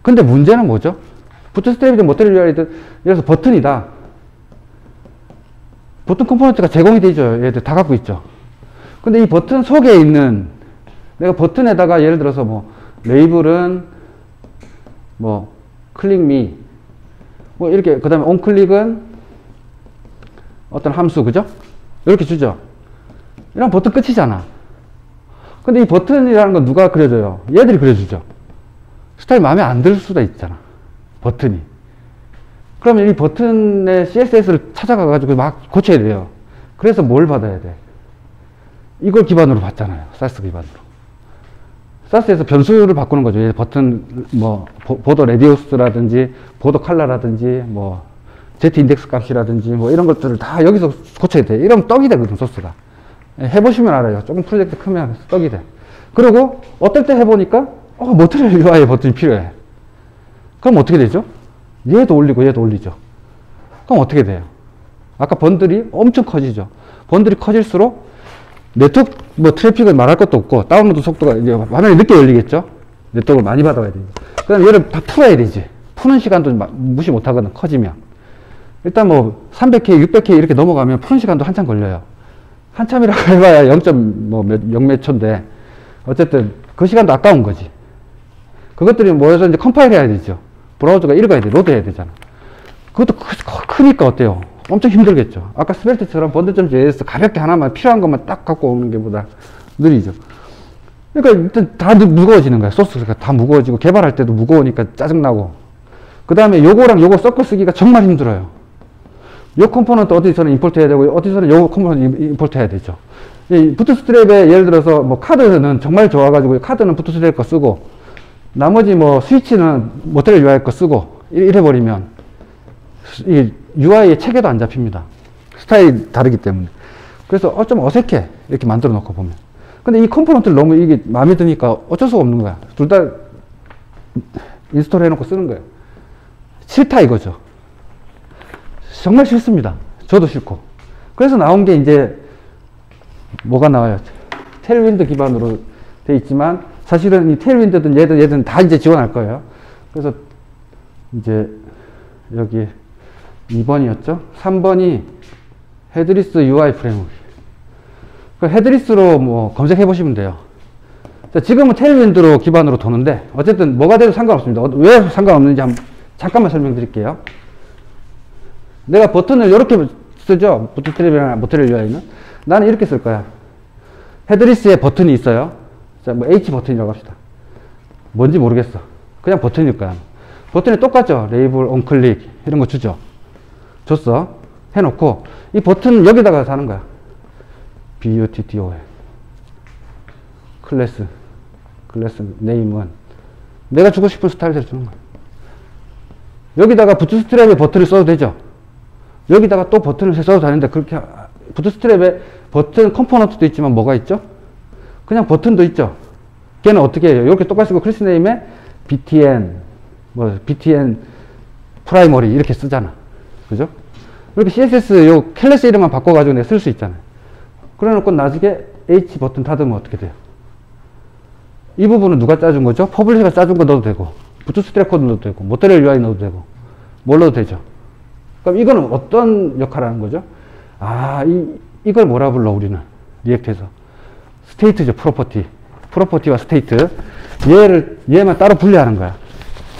근데 문제는 뭐죠? 부트스트랩이든 모터리얼이든, 예를 들어서 버튼이다. 버튼 컴포넌트가 제공이 되죠. 얘들 다 갖고 있죠. 근데 이 버튼 속에 있는, 내가 버튼에다가 예를 들어서 뭐 레이블은 뭐 클릭 미 뭐 이렇게, 그 다음에 온클릭은 어떤 함수, 그죠? 이렇게 주죠. 이런 버튼 끝이잖아. 근데 이 버튼이라는 건 누가 그려줘요? 얘들이 그려주죠. 스타일 마음에 안 들 수도 있잖아, 버튼이. 그러면 이 버튼의 CSS를 찾아가가지고 막 고쳐야 돼요. 그래서 뭘 받아야 돼? 이걸 기반으로 봤잖아요. 사스 기반으로. 사스에서 변수를 바꾸는 거죠. 버튼, 뭐, 보더 레디우스라든지, 보더 컬러라든지, 뭐, Z 인덱스 값이라든지, 뭐, 이런 것들을 다 여기서 고쳐야 돼. 이러면 떡이 되거든, 소스가. 해보시면 알아요. 조금 프로젝트 크면 떡이 돼. 그리고, 어떨 때 해보니까, 모듈 UI 버튼이 필요해. 그럼 어떻게 되죠? 얘도 올리고, 얘도 올리죠. 그럼 어떻게 돼요? 아까 번들이 엄청 커지죠. 번들이 커질수록, 네트워크, 뭐, 트래픽은 말할 것도 없고, 다운로드 속도가 이제 화면이 늦게 열리겠죠? 네트워크를 많이 받아와야 되니까. 그 다음에 얘를 다 풀어야 되지. 푸는 시간도 무시 못 하거든, 커지면. 일단 뭐, 300K, 600K 이렇게 넘어가면 푸는 시간도 한참 걸려요. 한참이라고 해봐야 0.몇 초인데, 어쨌든 그 시간도 아까운 거지. 그것들이 모여서 이제 컴파일 해야 되죠. 브라우저가 읽어야 돼, 로드 해야 되잖아. 그것도 크니까 어때요? 엄청 힘들겠죠. 아까 스벨트처럼 번들.js 가볍게 하나만 필요한 것만 딱 갖고 오는 게 보다 느리죠. 그러니까 일단 다 무거워지는 거야. 소스가 다 무거워지고 개발할 때도 무거우니까 짜증나고. 그 다음에 요거랑 요거 섞어 쓰기가 정말 힘들어요. 요 컴포넌트 어디서는 임포트 해야 되고 어디서는 요 컴포넌트 임포트 해야 되죠. 부트스트랩에 예를 들어서 뭐 카드는 정말 좋아가지고 카드는 부트스트랩 거 쓰고 나머지 뭐 스위치는 모델 UI 거 쓰고 이래버리면 이 UI의 체계도 안 잡힙니다. 스타일이 다르기 때문에. 그래서 좀 어색해. 이렇게 만들어 놓고 보면. 근데 이 컴포넌트를 너무 이게 마음에 드니까 어쩔 수가 없는 거야. 둘 다 인스톨 해놓고 쓰는 거예요. 싫다 이거죠. 정말 싫습니다. 저도 싫고. 그래서 나온 게 이제 뭐가 나와요? 테일윈드 기반으로 돼 있지만 사실은 이 테일윈드든 얘든 다 이제 지원할 거예요. 그래서 이제 여기 2번이었죠? 3번이 헤드리스 UI 프레임워크. 그 헤드리스로 뭐 검색해 보시면 돼요. 자, 지금은 테일윈드로 기반으로 도는데, 어쨌든 뭐가 돼도 상관없습니다. 왜 상관없는지 한번 잠깐만 설명드릴게요. 내가 버튼을 이렇게 쓰죠? 부트스트랩이나 모텔 UI는. 나는 이렇게 쓸 거야. 헤드리스에 버튼이 있어요. 자, 뭐 H 버튼이라고 합시다. 뭔지 모르겠어. 그냥 버튼일 거야. 버튼이 똑같죠? 레이블, 온클릭, 이런 거 주죠? 줬어. 해놓고, 이 버튼 여기다가 사는 거야. button. 클래스. 클래스, 네임은. 내가 주고 싶은 스타일대로 주는 거야. 여기다가 부트스트랩에 버튼을 써도 되죠? 여기다가 또 버튼을 써도 되는데, 그렇게, 부트스트랩에 버튼 컴포넌트도 있지만 뭐가 있죠? 그냥 버튼도 있죠? 걔는 어떻게 해요? 이렇게 똑같이 쓰고, 클래스 네임에 btn. 뭐 btn 프라이머리 이렇게 쓰잖아. 그죠? 이렇게 css 요 클래스 이름만 바꿔가지고 내가 쓸 수 있잖아요. 그래놓고 나중에 h 버튼 닫으면 어떻게 돼요? 이 부분은 누가 짜준 거죠? 퍼블리셔가 짜준 거 넣어도 되고 부트스트랩 코드 넣어도 되고 모델 UI 넣어도 되고 뭘 넣어도 되죠. 그럼 이거는 어떤 역할을 하는 거죠? 아, 이걸 뭐라 불러 우리는 리액트에서? 스테이트죠. 프로퍼티와 스테이트. 얘만 따로 분리하는 거야.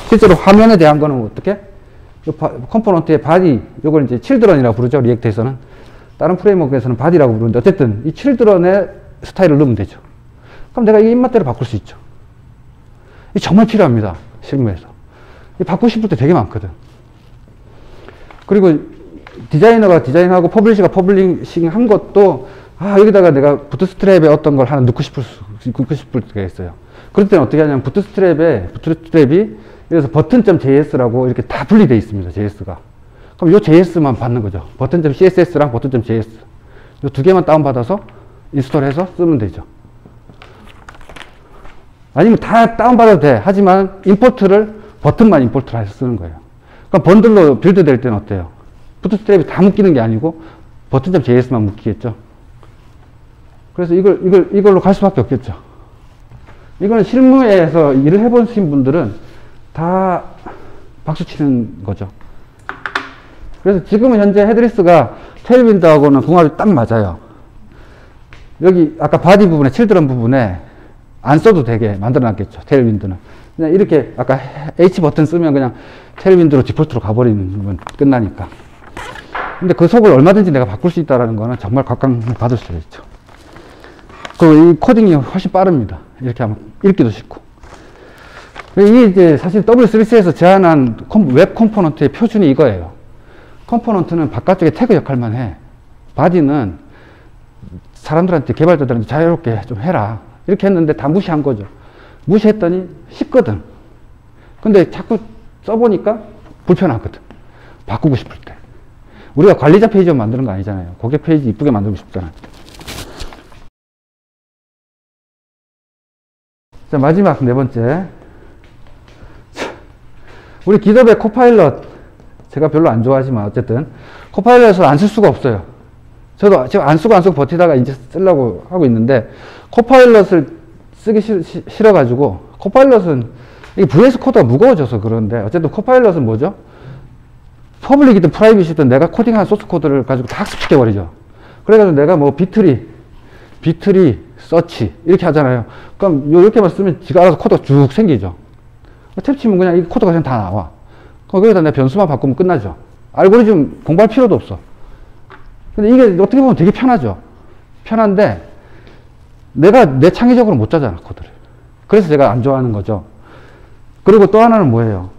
실제로 화면에 대한 거는 어떻게? 컴포넌트의 바디, 요걸 이제 칠드런이라고 부르죠. 리액트에서는. 다른 프레임워크에서는 바디라고 부르는데, 어쨌든 이 칠드런의 스타일을 넣으면 되죠. 그럼 내가 이 입맛대로 바꿀 수 있죠. 이 정말 필요합니다. 실무에서. 이 바꾸고 싶을 때 되게 많거든. 그리고 디자이너가 디자인하고 퍼블리시가 퍼블리싱 한 것도, 여기다가 내가 부트스트랩에 어떤 걸 하나 넣고 싶을 때가 있어요. 그럴 때는 어떻게 하냐면, 부트스트랩이 그래서 버튼.js라고 이렇게 다 분리되어 있습니다. JS가. 그럼 요 JS만 받는 거죠. 버튼.css랑 버튼.js. 요 두 개만 다운받아서 인스톨해서 쓰면 되죠. 아니면 다 다운받아도 돼. 하지만 임포트를 버튼만 임포트를 해서 쓰는 거예요. 그럼 번들로 빌드 될 때는 어때요? 부트스트랩이 다 묶이는 게 아니고 버튼.js만 묶이겠죠. 그래서 이걸로 갈 수밖에 없겠죠. 이거는 실무에서 일을 해보신 분들은 다 박수치는 거죠. 그래서 지금은 현재 헤드리스가 테일윈드하고는 궁합이 딱 맞아요. 여기 아까 바디 부분에 칠드런 부분에 안 써도 되게 만들어놨겠죠. 테일윈드는 그냥 이렇게 아까 H 버튼 쓰면 그냥 테일윈드로 디폴트로 가버리는 부분 끝나니까. 근데 그 속을 얼마든지 내가 바꿀 수 있다는 거는 정말 각광받을 수 있죠. 그리고 이 코딩이 훨씬 빠릅니다. 이렇게 하면 읽기도 쉽고. 이게 이제 사실 W3C에서 제안한 웹 컴포넌트의 표준이 이거예요. 컴포넌트는 바깥쪽에 태그 역할만 해. 바디는 사람들한테, 개발자들한테 자유롭게 좀 해라. 이렇게 했는데 다 무시한 거죠. 무시했더니 쉽거든. 근데 자꾸 써보니까 불편하거든. 바꾸고 싶을 때. 우리가 관리자 페이지만 만드는 거 아니잖아요. 고객 페이지 이쁘게 만들고 싶잖아요. 자, 마지막 네 번째. 우리 기덥의 코파일럿, 제가 별로 안 좋아하지만 어쨌든 코파일럿을 안 쓸 수가 없어요. 저도 지금 안 쓰고 버티다가 이제 쓰려고 하고 있는데, 코파일럿을 쓰기 싫어가지고, 코파일럿은 이게 VS 코드가 무거워져서 그런데, 어쨌든 코파일럿은 뭐죠? 퍼블릭이든 프라이빗이든 내가 코딩한 소스 코드를 가지고 다 학습시켜버리죠. 그래가지고 내가 뭐 비트리, 서치 이렇게 하잖아요. 그럼 이렇게만 쓰면 지가 알아서 코드가 쭉 생기죠. 탭치면 그냥 이 코드가 그냥 다 나와. 그럼 거기다 내가 변수만 바꾸면 끝나죠. 알고리즘 공부할 필요도 없어. 근데 이게 어떻게 보면 되게 편하죠. 편한데 내가 내 창의적으로 못 짜잖아, 코드를. 그래서 제가 안 좋아하는 거죠. 그리고 또 하나는 뭐예요?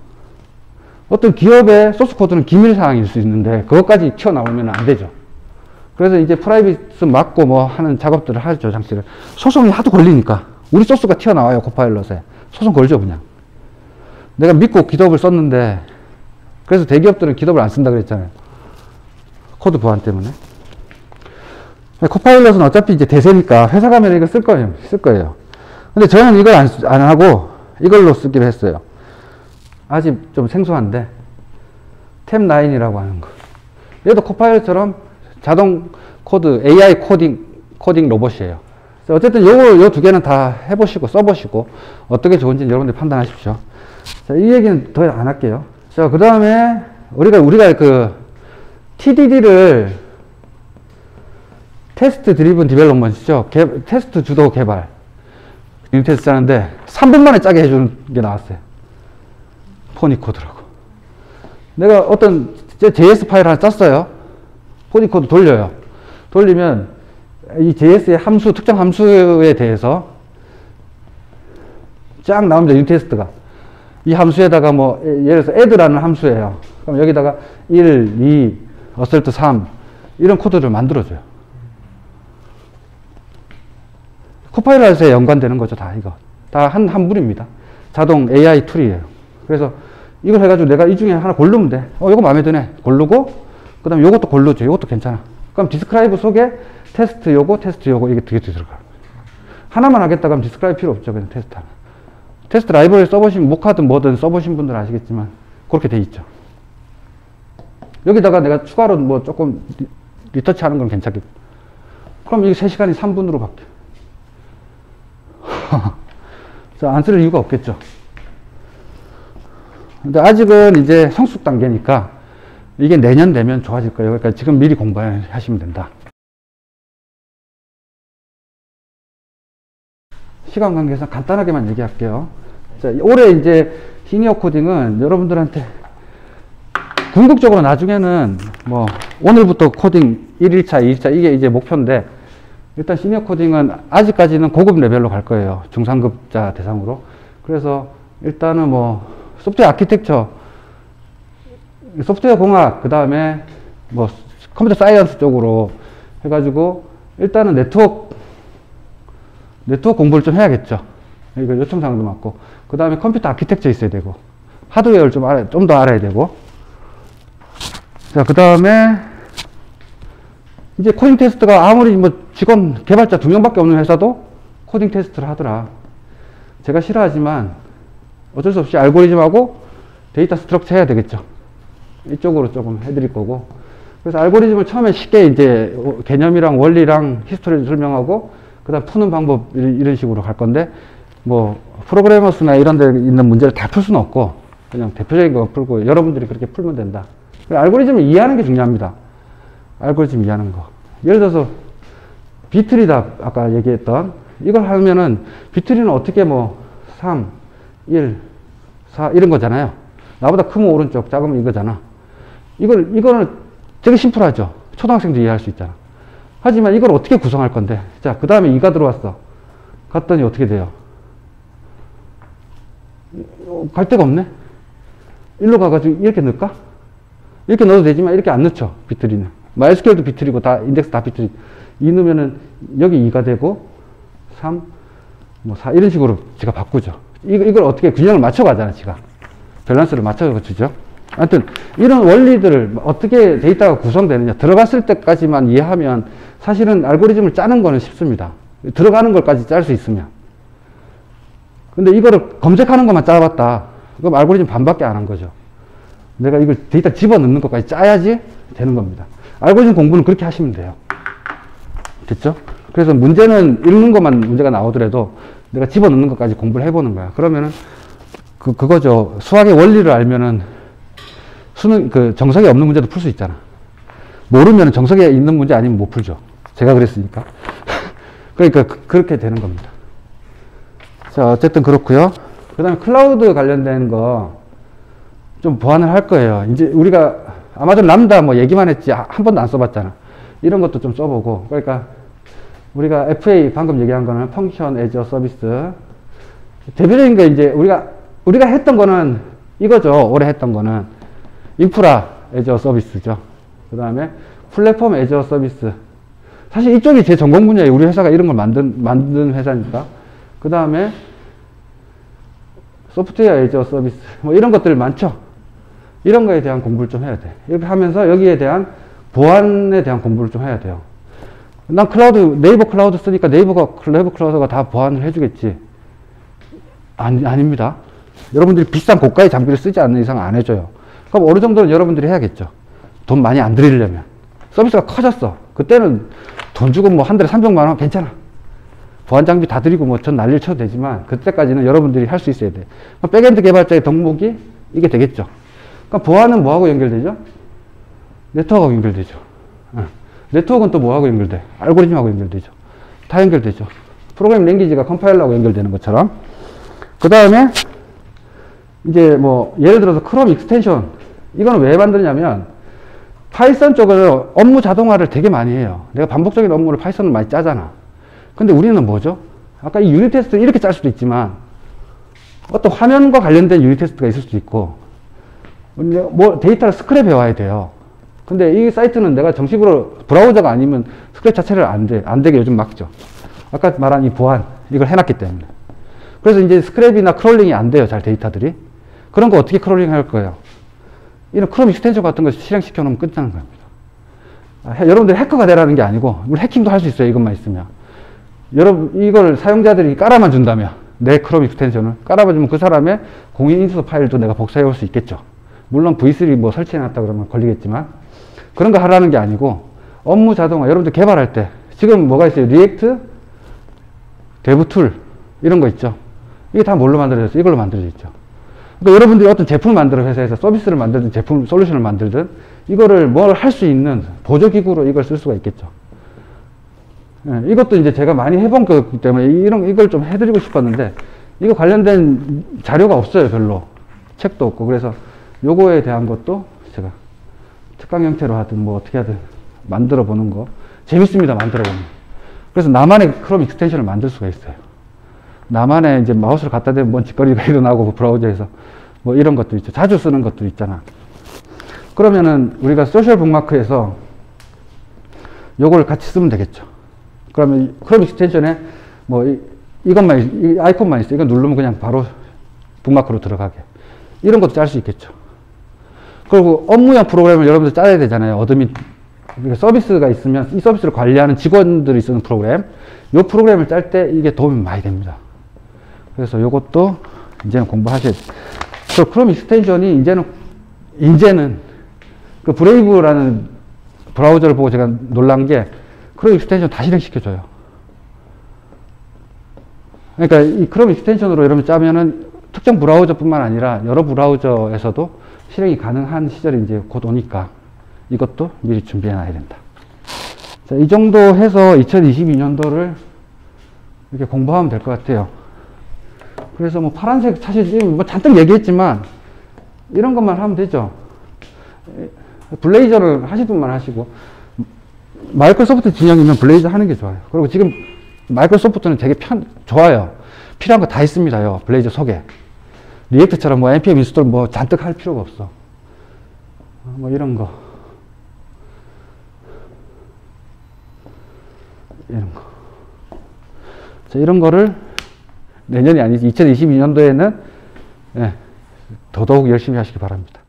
어떤 기업의 소스 코드는 기밀 사항일 수 있는데 그것까지 튀어나오면 안 되죠. 그래서 이제 프라이빗은 막고 뭐 하는 작업들을 하죠, 장치를. 소송이 하도 걸리니까 우리 소스가 튀어나와요, 코파일럿에. 소송 걸죠, 그냥. 내가 믿고 기덥을 썼는데, 그래서 대기업들은 기덥을 안 쓴다 그랬잖아요. 코드 보안 때문에. 코파일럿은 어차피 이제 대세니까 회사 가면 이거 쓸 거예요. 근데 저는 이걸 안 하고 이걸로 쓰기로 했어요. 아직 좀 생소한데, 탭9이라고 하는 거. 얘도 코파일럿처럼 자동 코드, AI 코딩 로봇이에요. 어쨌든 요 두 개는 다 해보시고, 써보시고, 어떻게 좋은지는 여러분들 판단하십시오. 자, 이 얘기는 더 안 할게요. 자, 그 다음에, 우리가 그, TDD를, 테스트 드리븐 디벨롭먼트죠. 테스트 주도 개발. 유닛 테스트 짜는데, 3분 만에 짜게 해주는 게 나왔어요. 포니코드라고. 내가 어떤 JS 파일 하나 짰어요. 포니코드 돌려요. 돌리면, 이 JS의 함수, 특정 함수에 대해서, 쫙 나옵니다, 유닛 테스트가. 이 함수에다가 뭐 예를 들어서 add라는 함수예요. 그럼 여기다가 1, 2, assert 3 이런 코드를 만들어줘요. 코파일럿에 연관되는 거죠, 다 이거. 다 한 물입니다. 자동 AI 툴이에요. 그래서 이걸 해가지고 내가 이 중에 하나 고르면 돼. 이거 마음에 드네. 고르고 그 다음에 요것도 고르죠. 요것도 괜찮아. 그럼 디스크라이브 속에 테스트 요거, 테스트 요거 이게 되게 들어가요. 하나만 하겠다 그러면 디스크라이브 필요 없죠. 그냥 테스트 하나. 테스트 라이브러리 써보신, 모카든 뭐든 써보신 분들 아시겠지만, 그렇게 돼 있죠. 여기다가 내가 추가로 뭐 조금 리터치 하는 건 괜찮겠고. 그럼 이게 3시간이 3분으로 바뀌어요. 안 쓸 이유가 없겠죠. 근데 아직은 이제 성숙 단계니까, 이게 내년 되면 좋아질 거예요. 그러니까 지금 미리 공부하시면 된다. 시간 관계상 간단하게만 얘기할게요. 자, 올해 이제 시니어 코딩은 여러분들한테 궁극적으로 나중에는 뭐 오늘부터 코딩 1일차, 2일차 이게 이제 목표인데, 일단 시니어 코딩은 아직까지는 고급 레벨로 갈 거예요. 중상급자 대상으로. 그래서 일단은 뭐 소프트웨어 아키텍처, 소프트웨어 공학, 그 다음에 뭐 컴퓨터 사이언스 쪽으로 해가지고 일단은 네트워크 공부를 좀 해야겠죠. 이거 요청사항도 맞고. 그 다음에 컴퓨터 아키텍처 있어야 되고, 하드웨어를 좀 더 알아야 되고. 자, 그 다음에, 이제 코딩 테스트가 아무리 뭐 직원, 개발자 2명밖에 없는 회사도 코딩 테스트를 하더라. 제가 싫어하지만 어쩔 수 없이 알고리즘하고 데이터 스트럭처 해야 되겠죠. 이쪽으로 조금 해드릴 거고. 그래서 알고리즘을 처음에 쉽게 이제 개념이랑 원리랑 히스토리를 설명하고, 그 다음 푸는 방법 이런 식으로 갈 건데, 뭐 프로그래머스나 이런 데 있는 문제를 다 풀 수는 없고, 그냥 대표적인 거 풀고 여러분들이 그렇게 풀면 된다. 알고리즘을 이해하는 게 중요합니다. 알고리즘 이해하는 거. 예를 들어서 비트리다, 아까 얘기했던 이걸 하면은 비트리는 어떻게 뭐 3, 1, 4 이런 거잖아요. 나보다 크면 오른쪽, 작으면 이거잖아. 이거는 되게 심플하죠. 초등학생도 이해할 수 있잖아. 하지만 이걸 어떻게 구성할 건데? 자, 그 다음에 2가 들어왔어. 갔더니 어떻게 돼요? 갈 데가 없네? 일로 가가지고 이렇게 넣을까? 이렇게 넣어도 되지만 이렇게 안 넣죠, 비트리는. MySQL도 비트리고 다, 인덱스 다 비트리. 2 넣으면은 여기 2가 되고 3, 뭐 4 이런 식으로 제가 바꾸죠. 이걸 어떻게 균형을 맞춰가잖아요. 제가 밸런스를 맞춰주죠. 하여튼 이런 원리들을 어떻게 데이터가 구성되느냐, 들어갔을 때까지만 이해하면 사실은 알고리즘을 짜는 거는 쉽습니다. 들어가는 것까지 짤 수 있으면. 근데 이거를 검색하는 것만 짜봤다, 그럼 알고리즘 반밖에 안 한 거죠. 내가 이걸 데이터 집어넣는 것까지 짜야지 되는 겁니다. 알고리즘 공부는 그렇게 하시면 돼요. 됐죠? 그래서 문제는 읽는 것만 문제가 나오더라도 내가 집어넣는 것까지 공부를 해보는 거야. 그러면은 그거죠. 수학의 원리를 알면은 수능 그 정석에 없는 문제도 풀 수 있잖아. 모르면은 정석에 있는 문제 아니면 못 풀죠. 제가 그랬으니까. 그러니까 그렇게 되는 겁니다. 자, 어쨌든 그렇고요. 그다음에 클라우드 관련된 거 좀 보완을 할 거예요. 이제 우리가 아마존 람다 뭐 얘기만 했지 한 번도 안 써봤잖아. 이런 것도 좀 써보고. 그러니까 우리가 FA 방금 얘기한 거는 펑션 as a 서비스. 대표적인 게 이제 우리가 했던 거는 이거죠. 올해 했던 거는 인프라 as a 서비스죠. 그 다음에 플랫폼 as a 서비스. 사실 이쪽이 제 전공 분야예요. 우리 회사가 이런 걸 만든 회사니까. 그 다음에 소프트웨어 as a 서비스. 뭐 이런 것들 많죠. 이런 거에 대한 공부를 좀 해야 돼. 이렇게 하면서 여기에 대한 보안에 대한 공부를 좀 해야 돼요. 난 클라우드, 네이버 클라우드 쓰니까 네이버 클라우드가 다 보안을 해주겠지. 아닙니다. 여러분들이 비싼 고가의 장비를 쓰지 않는 이상 안 해줘요. 그럼 어느 정도는 여러분들이 해야겠죠. 돈 많이 안 들이려면. 서비스가 커졌어. 그때는 돈 주고 뭐 한 달에 300만 원 괜찮아. 보안 장비 다 드리고 뭐 전 난리를 쳐도 되지만 그때까지는 여러분들이 할 수 있어야 돼. 그럼 백엔드 개발자의 덕목이 이게 되겠죠. 그럼 보안은 뭐하고 연결되죠? 네트워크하고 연결되죠. 네트워크는 또 뭐하고 연결돼? 알고리즘하고 연결되죠. 다 연결되죠. 프로그램 랭귀지가 컴파일러하고 연결되는 것처럼. 그 다음에 이제 뭐 예를 들어서 크롬 익스텐션, 이거는 왜 만드냐면 파이썬 쪽은 업무 자동화를 되게 많이 해요. 내가 반복적인 업무를 파이썬을 많이 짜잖아. 근데 우리는 뭐죠? 아까 이 유닛 테스트를 이렇게 짤 수도 있지만 어떤 화면과 관련된 유닛 테스트가 있을 수도 있고, 뭐 데이터를 스크랩해 와야 돼요. 근데 이 사이트는 내가 정식으로 브라우저가 아니면 스크랩 자체를 안 되게 요즘 막죠. 아까 말한 이 보안, 이걸 해놨기 때문에. 그래서 이제 스크랩이나 크롤링이 안 돼요, 잘 데이터들이. 그런 거 어떻게 크롤링 할 거예요? 이런 크롬 익스텐션 같은 거 실행시켜 놓으면 끝나는 겁니다. 여러분들 해커가 되라는 게 아니고, 우리 해킹도 할 수 있어요, 이것만 있으면. 여러분, 이걸 사용자들이 깔아만 준다면, 내 크롬 익스텐션을 깔아만 주면 그 사람의 공인 인수서 파일도 내가 복사해 올 수 있겠죠. 물론 V3 뭐 설치해 놨다 그러면 걸리겠지만, 그런 거 하라는 게 아니고 업무 자동화, 여러분들 개발할 때 지금 뭐가 있어요? 리액트, 데브 툴 이런 거 있죠. 이게 다 뭘로 만들어졌어? 이걸로 만들어졌죠. 그러니까 여러분들이 어떤 제품을 만들어, 회사에서 서비스를 만들든 제품, 솔루션을 만들든 이거를 뭘 할 수 있는 보조기구로 이걸 쓸 수가 있겠죠. 예, 이것도 이제 제가 많이 해본 거기 때문에 이걸 좀 해드리고 싶었는데 이거 관련된 자료가 없어요. 별로 책도 없고. 그래서 요거에 대한 것도 제가 특강 형태로 하든 뭐 어떻게 하든 만들어 보는 거 재밌습니다. 만들어 보면. 그래서 나만의 크롬 익스텐션을 만들 수가 있어요. 나만의 이제 마우스를 갖다 대면 뭔 짓거리가 일어나고 브라우저에서 뭐 이런 것도 있죠. 자주 쓰는 것도 있잖아. 그러면은 우리가 소셜 북마크에서 요걸 같이 쓰면 되겠죠. 그러면 크롬 익스텐션에 뭐 이것만, 이 아이콘만 있어. 이거 누르면 그냥 바로 북마크로 들어가게. 이런 것도 짤 수 있겠죠. 그리고 업무형 프로그램을 여러분들 짜야 되잖아요. 어드민, 그러니까 서비스가 있으면 이 서비스를 관리하는 직원들이 쓰는 프로그램, 이 프로그램을 짤 때 이게 도움이 많이 됩니다. 그래서 이것도 이제는 공부하셔야 돼요. 크롬 익스텐션이 이제는 그 브레이브라는 브라우저를 보고 제가 놀란 게 크롬 익스텐션 다 실행시켜줘요. 그러니까 이 크롬 익스텐션으로 여러분 짜면은 특정 브라우저뿐만 아니라 여러 브라우저에서도 실행이 가능한 시절이 이제 곧 오니까 이것도 미리 준비해 놔야 된다. 자, 이 정도 해서 2022년도를 이렇게 공부하면 될 것 같아요. 그래서 뭐 파란색 사실 뭐 잔뜩 얘기했지만 이런 것만 하면 되죠. 블레이저를 하실 분만 하시고, 마이크로소프트 진영이면 블레이저 하는 게 좋아요. 그리고 지금 마이크로소프트는 되게 좋아요. 필요한 거 다 있습니다. 요 블레이저 속에. 리액트처럼 뭐 npm 인스톨 뭐 잔뜩 할 필요가 없어. 뭐 이런 거. 이런 거. 자, 이런 거를 내년이 아니지 2022년도에는 예, 더더욱 열심히 하시기 바랍니다.